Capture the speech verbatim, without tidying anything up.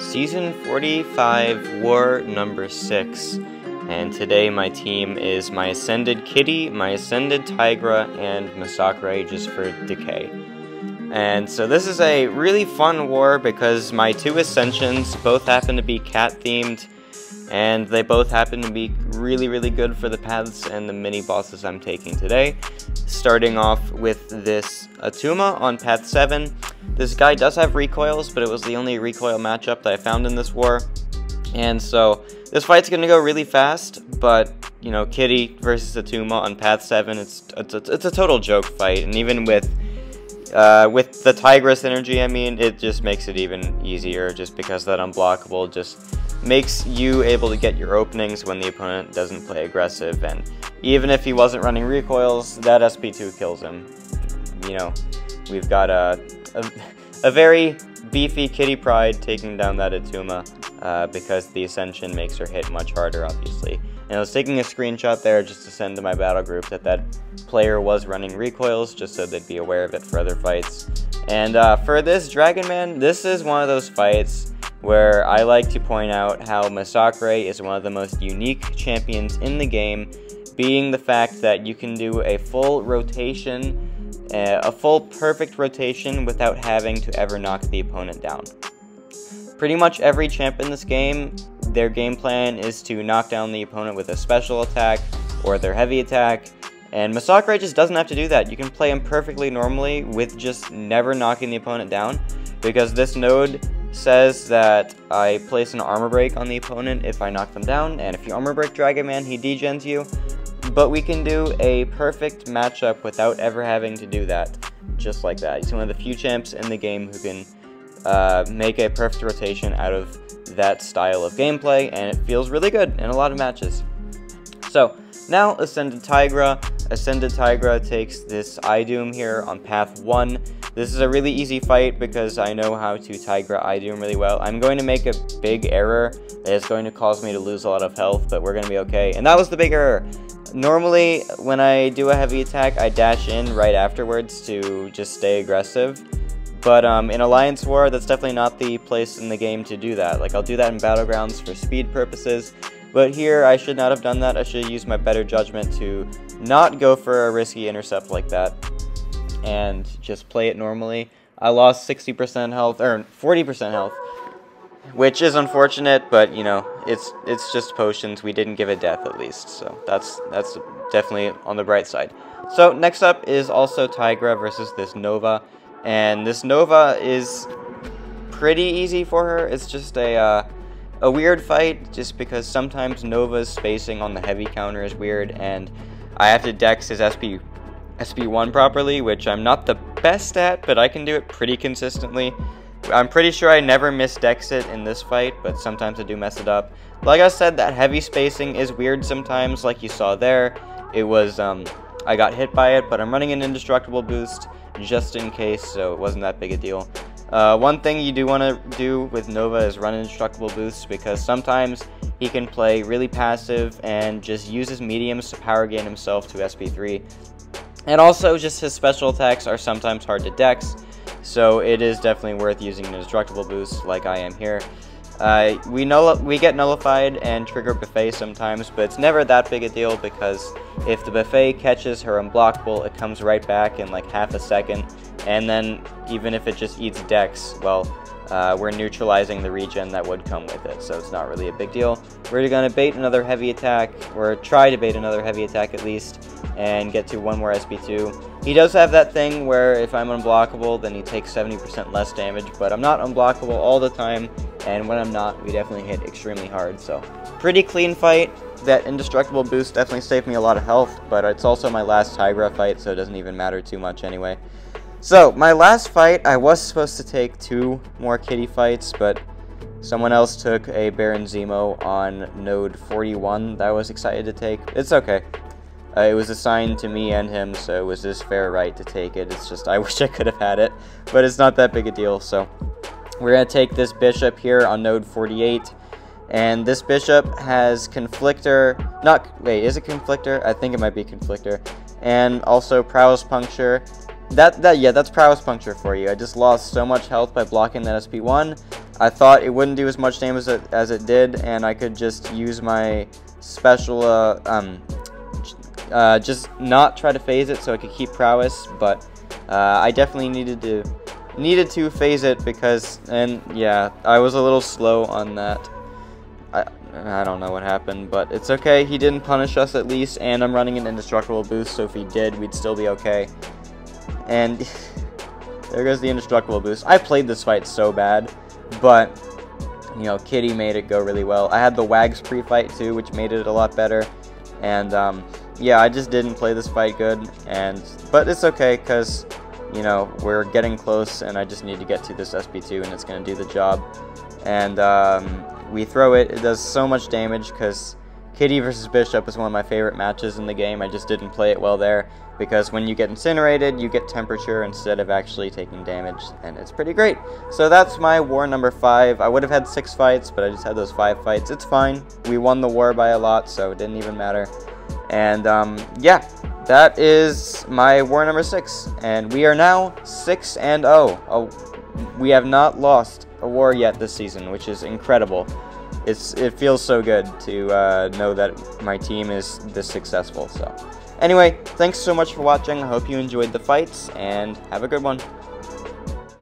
Season forty-five, War number six, and today my team is my Ascended Kitty, my Ascended Tigra, and Masacre just for decay. And so this is a really fun war because my two Ascensions both happen to be cat-themed, and they both happen to be really, really good for the paths and the mini-bosses I'm taking today. Starting off with this Attuma on path seven. This guy does have recoils, but it was the only recoil matchup that I found in this war. And so this fight's going to go really fast, but, you know, Kitty versus Attuma on path seven, it's, it's, it's a total joke fight. And even with, uh, with the Tigress energy, I mean, it just makes it even easier just because that unblockable just makes you able to get your openings when the opponent doesn't play aggressive, and even if he wasn't running recoils, that S P two kills him. You know, we've got a, a, a very beefy Kitty Pryde taking down that Attuma uh, because the Ascension makes her hit much harder, obviously. And I was taking a screenshot there just to send to my battle group that that player was running recoils, just so they'd be aware of it for other fights. And uh, for this Dragon Man, this is one of those fights where I like to point out how Masacre is one of the most unique champions in the game, being the fact that you can do a full rotation, uh, a full perfect rotation without having to ever knock the opponent down. Pretty much every champ in this game, their game plan is to knock down the opponent with a special attack or their heavy attack, and Masacre just doesn't have to do that. You can play him perfectly normally with just never knocking the opponent down, because this node says that I place an armor break on the opponent if I knock them down, and if you armor break Dragon Man, he degens you. But we can do a perfect matchup without ever having to do that, just like that. He's one of the few champs in the game who can uh, make a perfect rotation out of that style of gameplay, and it feels really good in a lot of matches. So now Ascended Tigra. Ascended Tigra takes this iDoom here on path one. This is a really easy fight because I know how to Tigra iDoom really well. I'm going to make a big error that is going to cause me to lose a lot of health, but we're going to be okay. And that was the big error. Normally, when I do a heavy attack, I dash in right afterwards to just stay aggressive. But um, in Alliance War, that's definitely not the place in the game to do that. Like, I'll do that in Battlegrounds for speed purposes. But here, I should not have done that. I should have used my better judgment to not go for a risky intercept like that and just play it normally. I lost sixty percent health, or forty percent health, which is unfortunate, but, you know, it's it's just potions. We didn't give a death, at least, so that's that's definitely on the bright side. So next up is also Tigra versus this Nova, and this Nova is pretty easy for her. It's just a, uh, a weird fight, just because sometimes Nova's spacing on the heavy counter is weird, and I have to dex his S P S P one properly, which I'm not the best at, but I can do it pretty consistently. I'm pretty sure I never misdex it in this fight, but sometimes I do mess it up. Like I said, that heavy spacing is weird sometimes, like you saw there. It was, um, I got hit by it, but I'm running an indestructible boost just in case, so it wasn't that big a deal. Uh, one thing you do want to do with Nova is run indestructible boosts, because sometimes he can play really passive and just use his mediums to power gain himself to S P three. And also, just his special attacks are sometimes hard to dex, so it is definitely worth using an indestructible boost like I am here. Uh, we null we get nullified and trigger buffet sometimes, but it's never that big a deal, because if the buffet catches her unblockable, it comes right back in like half a second, and then even if it just eats dex, well, uh, we're neutralizing the regen that would come with it, so it's not really a big deal. We're gonna bait another heavy attack, or try to bait another heavy attack at least, and get to one more S P two. He does have that thing where if I'm unblockable, then he takes seventy percent less damage, but I'm not unblockable all the time, and when I'm not, we definitely hit extremely hard, so. Pretty clean fight. That indestructible boost definitely saved me a lot of health, but it's also my last Tigra fight, so it doesn't even matter too much anyway. So, my last fight, I was supposed to take two more Kitty fights, but someone else took a Baron Zemo on node forty-one that I was excited to take. It's okay. Uh, it was assigned to me and him, so it was his fair right to take it. It's just, I wish I could have had it, but it's not that big a deal, so. We're going to take this Bishop here on node forty-eight, and this Bishop has Conflictor, not, wait, is it Conflictor? I think it might be Conflictor, and also Prowse puncture. That, that, yeah, that's Prowse puncture for you. I just lost so much health by blocking that S P one. I thought it wouldn't do as much damage as it, as it did, and I could just use my special, uh, um, uh, just not try to phase it so I could keep prowess, but uh, I definitely needed to, needed to phase it because, and yeah, I was a little slow on that. I, I don't know what happened, but it's okay, he didn't punish us at least, and I'm running an indestructible boost, so if he did, we'd still be okay. And there goes the indestructible boost. I played this fight so bad, but, you know, Kitty made it go really well. I had the Wags pre-fight too, which made it a lot better, and, um, yeah, I just didn't play this fight good, and, but it's okay, because, you know, we're getting close, and I just need to get to this S P two, and it's going to do the job, and, um, we throw it, it does so much damage, because Kitty versus Bishop is one of my favorite matches in the game. I just didn't play it well there, because when you get incinerated, you get temperature instead of actually taking damage, and it's pretty great. So that's my war number five. I would have had six fights, but I just had those five fights. It's fine. We won the war by a lot, so it didn't even matter. And, um, yeah, that is my war number six, and we are now six and oh. Oh, we have not lost a war yet this season, which is incredible. It's it feels so good to uh, know that my team is this successful. So anyway, thanks so much for watching. I hope you enjoyed the fights and have a good one.